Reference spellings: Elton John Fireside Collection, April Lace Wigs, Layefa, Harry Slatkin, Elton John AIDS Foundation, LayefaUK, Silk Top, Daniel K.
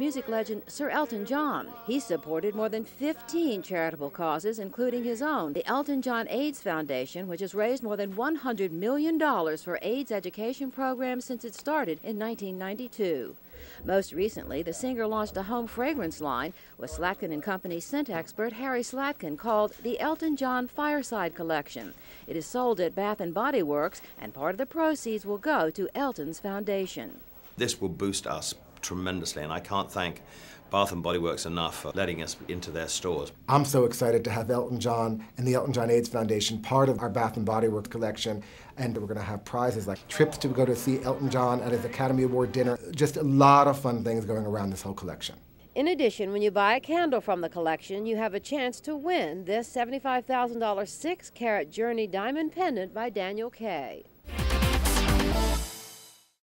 music legend Sir Elton John. He supported more than 15 charitable causes, including his own, the Elton John AIDS Foundation, which has raised more than $100 million for AIDS education programs since it started in 1992. Most recently, the singer launched a home fragrance line with Slatkin & Company's scent expert Harry Slatkin called the Elton John Fireside Collection. It is sold at Bath & Body Works, and part of the proceeds will go to Elton's foundation. This will boost us tremendously, and I can't thank Bath & Body Works enough for letting us into their stores. I'm so excited to have Elton John and the Elton John AIDS Foundation part of our Bath & Body Works collection, and we're going to have prizes like trips to go to see Elton John at his Academy Award dinner. Just a lot of fun things going around this whole collection. In addition, when you buy a candle from the collection, you have a chance to win this $75,000 6-carat Journey diamond pendant by Daniel K.